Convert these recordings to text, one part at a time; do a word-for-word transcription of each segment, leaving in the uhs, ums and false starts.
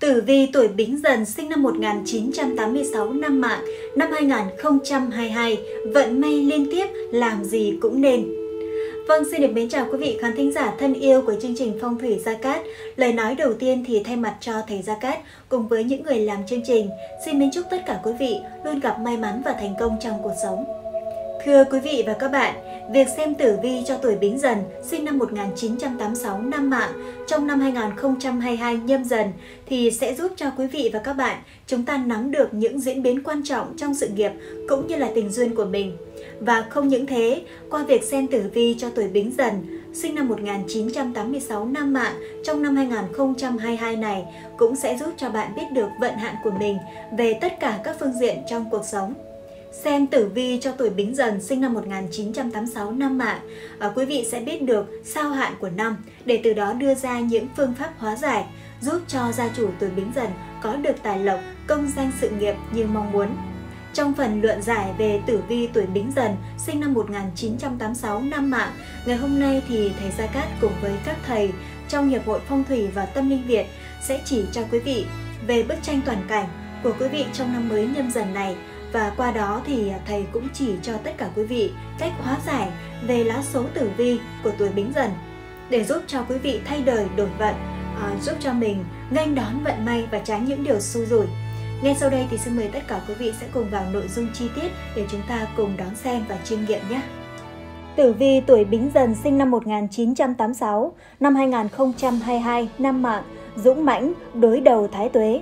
Tử vi tuổi Bính Dần sinh năm một nghìn chín trăm tám mươi sáu năm mạng, năm hai nghìn không trăm hai mươi hai, vận may liên tiếp, làm gì cũng nên. Vâng, xin được mến chào quý vị khán thính giả thân yêu của chương trình Phong Thủy Gia Cát. Lời nói đầu tiên thì thay mặt cho thầy Gia Cát cùng với những người làm chương trình, xin mến chúc tất cả quý vị luôn gặp may mắn và thành công trong cuộc sống. Thưa quý vị và các bạn, việc xem tử vi cho tuổi Bính Dần sinh năm một nghìn chín trăm tám mươi sáu năm mạng trong năm hai nghìn không trăm hai mươi hai Nhâm Dần thì sẽ giúp cho quý vị và các bạn chúng ta nắm được những diễn biến quan trọng trong sự nghiệp cũng như là tình duyên của mình. Và không những thế, qua việc xem tử vi cho tuổi Bính Dần sinh năm một nghìn chín trăm tám mươi sáu năm mạng trong năm hai nghìn không trăm hai mươi hai này cũng sẽ giúp cho bạn biết được vận hạn của mình về tất cả các phương diện trong cuộc sống. Xem tử vi cho tuổi Bính Dần sinh năm một nghìn chín trăm tám mươi sáu năm mạng, à, quý vị sẽ biết được sao hạn của năm để từ đó đưa ra những phương pháp hóa giải giúp cho gia chủ tuổi Bính Dần có được tài lộc, công danh sự nghiệp như mong muốn. Trong phần luận giải về tử vi tuổi Bính Dần sinh năm một nghìn chín trăm tám mươi sáu năm mạng, ngày hôm nay thì thầy Gia Cát cùng với các thầy trong Hiệp hội Phong thủy và Tâm linh Việt sẽ chỉ cho quý vị về bức tranh toàn cảnh của quý vị trong năm mới Nhâm Dần này. Và qua đó thì thầy cũng chỉ cho tất cả quý vị cách hóa giải về lá số tử vi của tuổi Bính Dần để giúp cho quý vị thay đời đổi vận, giúp cho mình nghênh đón vận may và tránh những điều xui rủi. Ngay sau đây thì xin mời tất cả quý vị sẽ cùng vào nội dung chi tiết để chúng ta cùng đón xem và chiêm nghiệm nhé. Tử vi tuổi Bính Dần sinh năm một nghìn chín trăm tám mươi sáu, năm hai nghìn không trăm hai mươi hai, năm mạng, dũng mãnh, đối đầu thái tuế.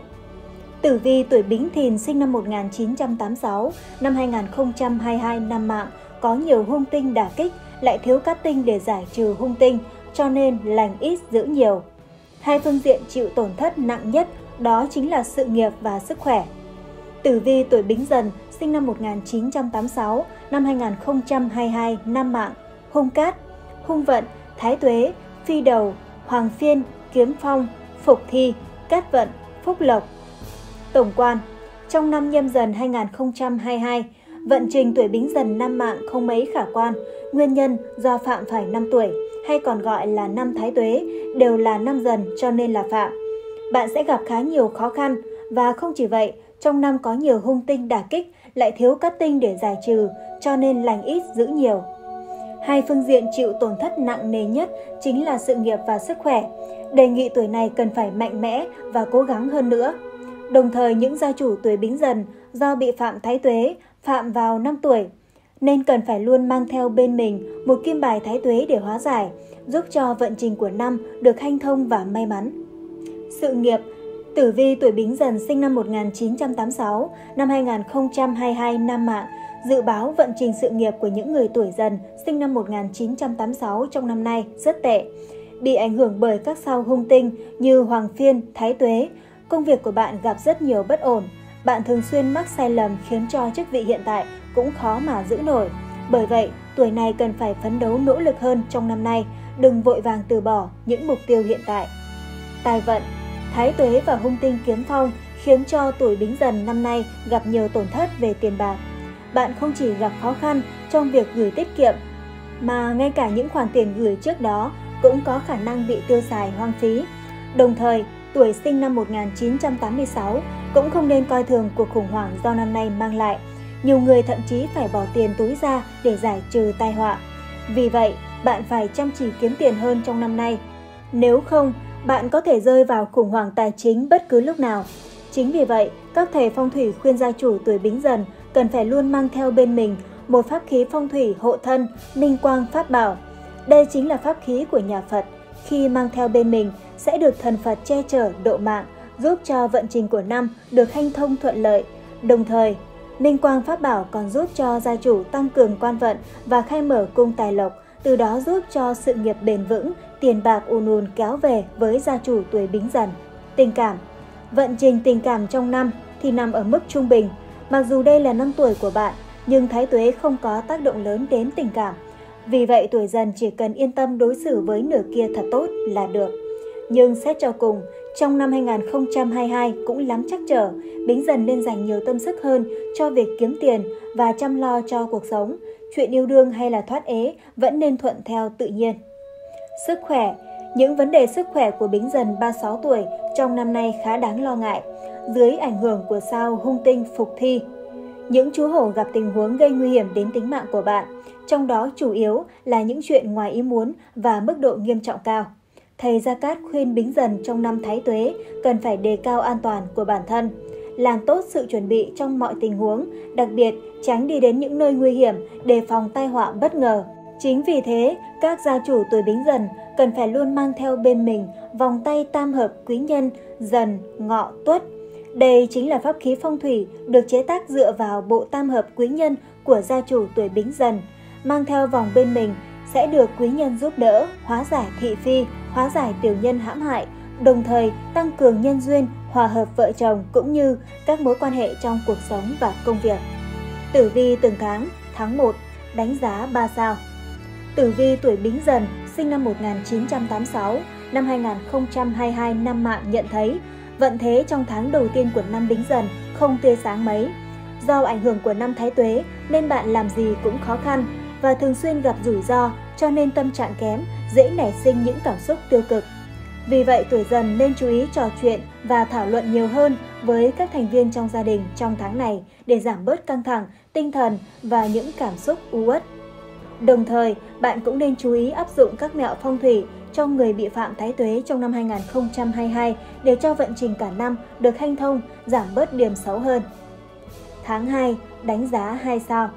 Tử vi tuổi Bính Thìn sinh năm một nghìn chín trăm tám mươi sáu, năm hai nghìn không trăm hai mươi hai, năm mạng, có nhiều hung tinh đả kích, lại thiếu cát tinh để giải trừ hung tinh, cho nên lành ít giữ nhiều. Hai phương diện chịu tổn thất nặng nhất đó chính là sự nghiệp và sức khỏe. Tử vi tuổi Bính Dần sinh năm một nghìn chín trăm tám mươi sáu, năm hai nghìn không trăm hai mươi hai, năm mạng, hung cát, hung vận, thái tuế, phi đầu, hoàng phiên, kiếm phong, phục thi, cát vận, phúc lộc. Tổng quan, trong năm Nhâm Dần hai nghìn không trăm hai mươi hai, vận trình tuổi Bính Dần năm mạng không mấy khả quan. Nguyên nhân do phạm phải năm tuổi, hay còn gọi là năm thái tuế, đều là năm dần cho nên là phạm. Bạn sẽ gặp khá nhiều khó khăn, và không chỉ vậy, trong năm có nhiều hung tinh đả kích, lại thiếu cát tinh để giải trừ, cho nên lành ít giữ nhiều. Hai phương diện chịu tổn thất nặng nề nhất chính là sự nghiệp và sức khỏe. Đề nghị tuổi này cần phải mạnh mẽ và cố gắng hơn nữa. Đồng thời, những gia chủ tuổi Bính Dần do bị phạm thái tuế, phạm vào năm tuổi, nên cần phải luôn mang theo bên mình một kim bài thái tuế để hóa giải, giúp cho vận trình của năm được hanh thông và may mắn. Sự nghiệp, tử vi tuổi Bính Dần sinh năm một nghìn chín trăm tám mươi sáu, năm hai nghìn không trăm hai mươi hai, năm mạng, dự báo vận trình sự nghiệp của những người tuổi Dần sinh năm một nghìn chín trăm tám mươi sáu trong năm nay rất tệ, bị ảnh hưởng bởi các sao hung tinh như hoàng phiên, thái tuế. Công việc của bạn gặp rất nhiều bất ổn, bạn thường xuyên mắc sai lầm khiến cho chức vị hiện tại cũng khó mà giữ nổi. Bởi vậy, tuổi này cần phải phấn đấu nỗ lực hơn trong năm nay, đừng vội vàng từ bỏ những mục tiêu hiện tại. Tài vận, thái tuế và hung tinh kiếm phong khiến cho tuổi Bính Dần năm nay gặp nhiều tổn thất về tiền bạc. Bạn không chỉ gặp khó khăn trong việc gửi tiết kiệm, mà ngay cả những khoản tiền gửi trước đó cũng có khả năng bị tiêu xài hoang phí. Đồng thời, tuổi sinh năm một nghìn chín trăm tám mươi sáu cũng không nên coi thường cuộc khủng hoảng do năm nay mang lại. Nhiều người thậm chí phải bỏ tiền túi ra để giải trừ tai họa. Vì vậy, bạn phải chăm chỉ kiếm tiền hơn trong năm nay. Nếu không, bạn có thể rơi vào khủng hoảng tài chính bất cứ lúc nào. Chính vì vậy, các thầy phong thủy khuyên gia chủ tuổi Bính Dần cần phải luôn mang theo bên mình một pháp khí phong thủy hộ thân, Minh Quang Pháp Bảo. Đây chính là pháp khí của nhà Phật. Khi mang theo bên mình, sẽ được thần Phật che chở độ mạng, giúp cho vận trình của năm được hanh thông thuận lợi. Đồng thời, Minh Quang Pháp Bảo còn giúp cho gia chủ tăng cường quan vận và khai mở cung tài lộc, từ đó giúp cho sự nghiệp bền vững, tiền bạc ùn ùn kéo về với gia chủ tuổi Bính Dần. Tình cảm, vận trình tình cảm trong năm thì nằm ở mức trung bình. Mặc dù đây là năm tuổi của bạn, nhưng thái tuế không có tác động lớn đến tình cảm. Vì vậy, tuổi Dần chỉ cần yên tâm đối xử với nửa kia thật tốt là được. Nhưng xét cho cùng, trong năm hai nghìn không trăm hai mươi hai cũng lắm trắc trở, Bính Dần nên dành nhiều tâm sức hơn cho việc kiếm tiền và chăm lo cho cuộc sống. Chuyện yêu đương hay là thoát ế vẫn nên thuận theo tự nhiên. Sức khỏe, Những vấn đề sức khỏe của Bính Dần ba mươi sáu tuổi trong năm nay khá đáng lo ngại, dưới ảnh hưởng của sao hung tinh phục thi. Những chú hổ gặp tình huống gây nguy hiểm đến tính mạng của bạn, trong đó chủ yếu là những chuyện ngoài ý muốn và mức độ nghiêm trọng cao. Thầy Gia Cát khuyên Bính Dần trong năm Thái Tuế cần phải đề cao an toàn của bản thân, làm tốt sự chuẩn bị trong mọi tình huống, đặc biệt tránh đi đến những nơi nguy hiểm để phòng tai họa bất ngờ. Chính vì thế, các gia chủ tuổi Bính Dần cần phải luôn mang theo bên mình vòng tay tam hợp quý nhân Dần Ngọ Tuất. Đây chính là pháp khí phong thủy được chế tác dựa vào bộ tam hợp quý nhân của gia chủ tuổi Bính Dần. Mang theo vòng bên mình sẽ được quý nhân giúp đỡ, hóa giải thị phi, hóa giải tiểu nhân hãm hại, đồng thời tăng cường nhân duyên, hòa hợp vợ chồng cũng như các mối quan hệ trong cuộc sống và công việc. Tử vi từng tháng, tháng một, đánh giá ba sao. Tử vi tuổi Bính Dần sinh năm một nghìn chín trăm tám mươi sáu, năm hai nghìn không trăm hai mươi hai năm mạng nhận thấy vận thế trong tháng đầu tiên của năm Bính Dần không tươi sáng mấy. Do ảnh hưởng của năm Thái Tuế nên bạn làm gì cũng khó khăn và thường xuyên gặp rủi ro, cho nên tâm trạng kém, dễ nảy sinh những cảm xúc tiêu cực. Vì vậy, tuổi Dần nên chú ý trò chuyện và thảo luận nhiều hơn với các thành viên trong gia đình trong tháng này để giảm bớt căng thẳng, tinh thần và những cảm xúc u uất. Đồng thời, bạn cũng nên chú ý áp dụng các mẹo phong thủy cho người bị phạm Thái Tuế trong năm hai nghìn không trăm hai mươi hai để cho vận trình cả năm được hanh thông, giảm bớt điểm xấu hơn. Tháng hai, đánh giá hai sao.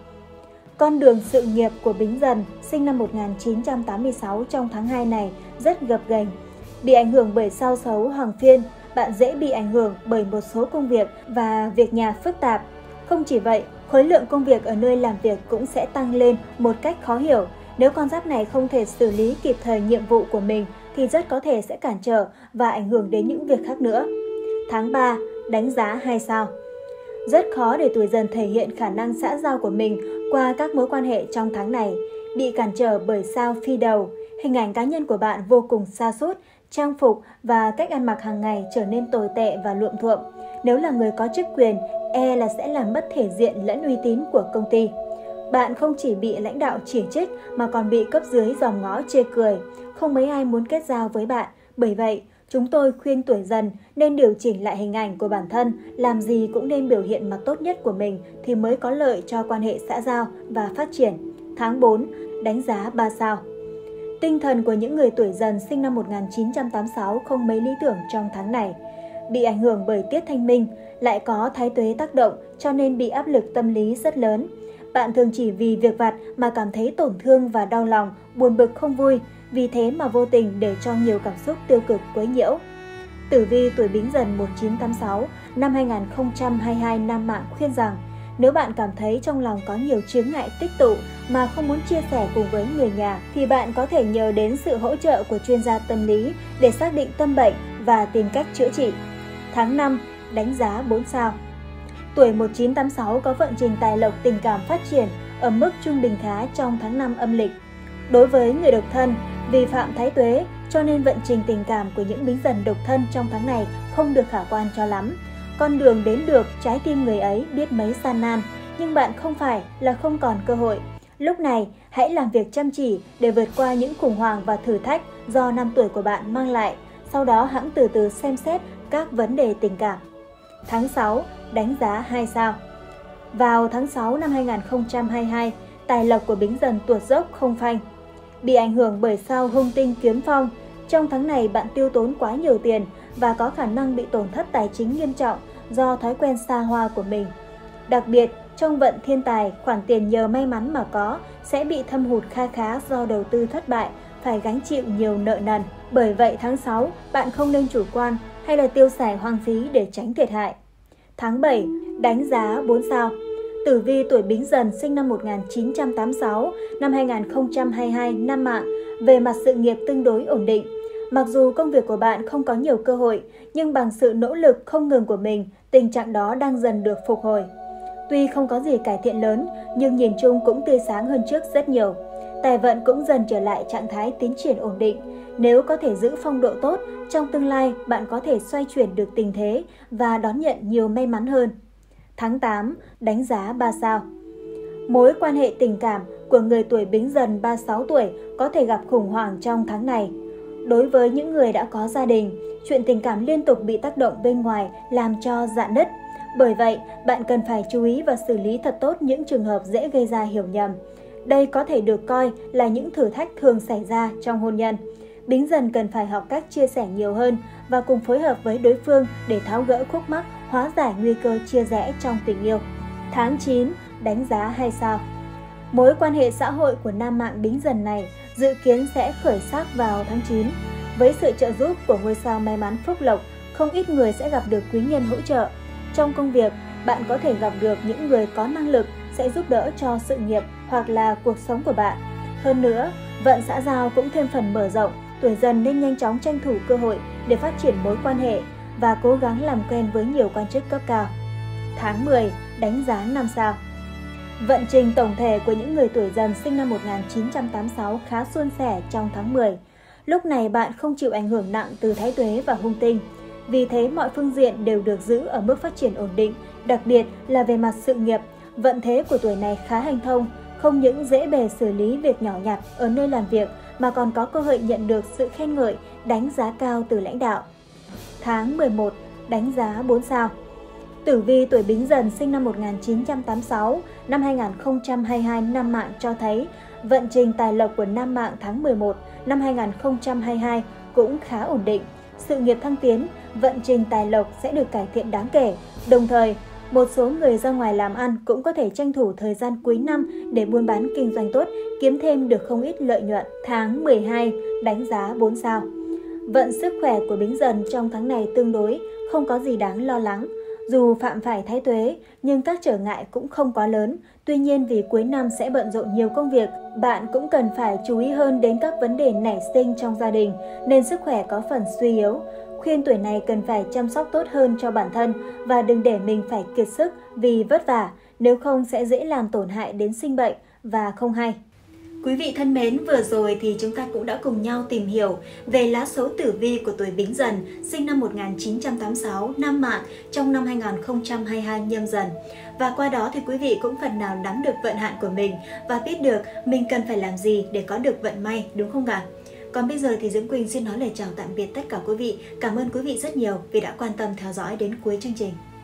Con đường sự nghiệp của Bính Dần sinh năm một nghìn chín trăm tám mươi sáu trong tháng hai này rất gập ghềnh. Bị ảnh hưởng bởi sao xấu Hoàng Phiên, bạn dễ bị ảnh hưởng bởi một số công việc và việc nhà phức tạp. Không chỉ vậy, khối lượng công việc ở nơi làm việc cũng sẽ tăng lên một cách khó hiểu. Nếu con giáp này không thể xử lý kịp thời nhiệm vụ của mình thì rất có thể sẽ cản trở và ảnh hưởng đến những việc khác nữa. Tháng ba, đánh giá hai sao. Rất khó để tuổi Dần thể hiện khả năng xã giao của mình qua các mối quan hệ trong tháng này. Bị cản trở bởi sao Phi Đầu, hình ảnh cá nhân của bạn vô cùng sa sút, trang phục và cách ăn mặc hàng ngày trở nên tồi tệ và luộm thuộm. Nếu là người có chức quyền, e là sẽ làm mất thể diện lẫn uy tín của công ty. Bạn không chỉ bị lãnh đạo chỉ trích mà còn bị cấp dưới dòm ngó chê cười. Không mấy ai muốn kết giao với bạn. Bởi vậy, chúng tôi khuyên tuổi Dần nên điều chỉnh lại hình ảnh của bản thân, làm gì cũng nên biểu hiện mặt tốt nhất của mình thì mới có lợi cho quan hệ xã giao và phát triển. Tháng bốn, đánh giá ba sao. Tinh thần của những người tuổi Dần sinh năm một nghìn chín trăm tám mươi sáu không mấy lý tưởng trong tháng này. Bị ảnh hưởng bởi tiết thanh minh, lại có Thái Tuế tác động cho nên bị áp lực tâm lý rất lớn. Bạn thường chỉ vì việc vặt mà cảm thấy tổn thương và đau lòng, buồn bực không vui, vì thế mà vô tình để cho nhiều cảm xúc tiêu cực quấy nhiễu. Tử vi tuổi Bính Dần một nghìn chín trăm tám mươi sáu năm hai nghìn không trăm hai mươi hai Nam Mạng khuyên rằng nếu bạn cảm thấy trong lòng có nhiều chướng ngại tích tụ mà không muốn chia sẻ cùng với người nhà thì bạn có thể nhờ đến sự hỗ trợ của chuyên gia tâm lý để xác định tâm bệnh và tìm cách chữa trị. Tháng năm, đánh giá bốn sao. Tuổi một nghìn chín trăm tám mươi sáu có vận trình tài lộc tình cảm phát triển ở mức trung bình khá trong tháng năm âm lịch. Đối với người độc thân, vì phạm Thái Tuế cho nên vận trình tình cảm của những Bính Dần độc thân trong tháng này không được khả quan cho lắm. Con đường đến được trái tim người ấy biết mấy gian nan, nhưng bạn không phải là không còn cơ hội. Lúc này, hãy làm việc chăm chỉ để vượt qua những khủng hoảng và thử thách do năm tuổi của bạn mang lại. Sau đó hãng từ từ xem xét các vấn đề tình cảm. Tháng sáu, đánh giá hai sao. Vào tháng sáu năm hai nghìn không trăm hai mươi hai, tài lộc của Bính Dần tuột dốc không phanh. Bị ảnh hưởng bởi sao hung tinh Kiếm Phong, trong tháng này bạn tiêu tốn quá nhiều tiền và có khả năng bị tổn thất tài chính nghiêm trọng do thói quen xa hoa của mình. Đặc biệt, trong vận thiên tài, khoản tiền nhờ may mắn mà có sẽ bị thâm hụt kha khá do đầu tư thất bại, phải gánh chịu nhiều nợ nần. Bởi vậy, tháng sáu, bạn không nên chủ quan hay là tiêu xài hoang phí để tránh thiệt hại. Tháng bảy, đánh giá bốn sao. Tử vi tuổi Bính Dần sinh năm một nghìn chín trăm tám mươi sáu, năm hai nghìn không trăm hai mươi hai Nam Mạng, về mặt sự nghiệp tương đối ổn định. Mặc dù công việc của bạn không có nhiều cơ hội, nhưng bằng sự nỗ lực không ngừng của mình, tình trạng đó đang dần được phục hồi. Tuy không có gì cải thiện lớn, nhưng nhìn chung cũng tươi sáng hơn trước rất nhiều. Tài vận cũng dần trở lại trạng thái tiến triển ổn định. Nếu có thể giữ phong độ tốt, trong tương lai bạn có thể xoay chuyển được tình thế và đón nhận nhiều may mắn hơn. Tháng tám, đánh giá ba sao. Mối quan hệ tình cảm của người tuổi Bính Dần ba mươi sáu tuổi có thể gặp khủng hoảng trong tháng này. Đối với những người đã có gia đình, chuyện tình cảm liên tục bị tác động bên ngoài làm cho rạn nứt. Bởi vậy, bạn cần phải chú ý và xử lý thật tốt những trường hợp dễ gây ra hiểu nhầm. Đây có thể được coi là những thử thách thường xảy ra trong hôn nhân. Bính Dần cần phải học cách chia sẻ nhiều hơn và cùng phối hợp với đối phương để tháo gỡ khúc mắc, hóa giải nguy cơ chia rẽ trong tình yêu. Tháng chín, đánh giá hai sao. Mối quan hệ xã hội của nam mạng Bính Dần này dự kiến sẽ khởi sắc vào tháng chín. Với sự trợ giúp của ngôi sao may mắn phúc lộc, không ít người sẽ gặp được quý nhân hỗ trợ. Trong công việc, bạn có thể gặp được những người có năng lực sẽ giúp đỡ cho sự nghiệp hoặc là cuộc sống của bạn. Hơn nữa, vận xã giao cũng thêm phần mở rộng, tuổi Dần nên nhanh chóng tranh thủ cơ hội để phát triển mối quan hệ và cố gắng làm quen với nhiều quan chức cấp cao. Tháng mười, đánh giá năm sao. Vận trình tổng thể của những người tuổi Dần sinh năm một nghìn chín trăm tám mươi sáu khá suôn sẻ trong tháng mười. Lúc này bạn không chịu ảnh hưởng nặng từ thái tuế và hung tinh. Vì thế mọi phương diện đều được giữ ở mức phát triển ổn định, đặc biệt là về mặt sự nghiệp. Vận thế của tuổi này khá hanh thông, không những dễ bề xử lý việc nhỏ nhặt ở nơi làm việc mà còn có cơ hội nhận được sự khen ngợi, đánh giá cao từ lãnh đạo. Tháng mười một, đánh giá bốn sao. Tử vi tuổi Bính Dần sinh năm một nghìn chín trăm tám mươi sáu, năm hai nghìn không trăm hai mươi hai nam mạng cho thấy vận trình tài lộc của nam mạng tháng mười một năm hai nghìn không trăm hai mươi hai cũng khá ổn định. Sự nghiệp thăng tiến, vận trình tài lộc sẽ được cải thiện đáng kể. Đồng thời, một số người ra ngoài làm ăn cũng có thể tranh thủ thời gian cuối năm để buôn bán kinh doanh tốt, kiếm thêm được không ít lợi nhuận. Tháng mười hai, đánh giá bốn sao. Vận sức khỏe của Bính Dần trong tháng này tương đối, không có gì đáng lo lắng. Dù phạm phải thái tuế, nhưng các trở ngại cũng không quá lớn. Tuy nhiên vì cuối năm sẽ bận rộn nhiều công việc, bạn cũng cần phải chú ý hơn đến các vấn đề nảy sinh trong gia đình, nên sức khỏe có phần suy yếu. Khuyên tuổi này cần phải chăm sóc tốt hơn cho bản thân và đừng để mình phải kiệt sức vì vất vả, nếu không sẽ dễ làm tổn hại đến sinh bệnh và không hay. Quý vị thân mến, vừa rồi thì chúng ta cũng đã cùng nhau tìm hiểu về lá số tử vi của tuổi Bính Dần sinh năm một nghìn chín trăm tám mươi sáu nam mạng trong năm hai nghìn không trăm hai mươi hai Nhâm Dần. Và qua đó thì quý vị cũng phần nào nắm được vận hạn của mình và biết được mình cần phải làm gì để có được vận may, đúng không ạ? Còn bây giờ thì Diễm Quỳnh xin nói lời chào tạm biệt tất cả quý vị. Cảm ơn quý vị rất nhiều vì đã quan tâm theo dõi đến cuối chương trình.